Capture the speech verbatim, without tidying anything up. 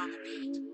on the beat.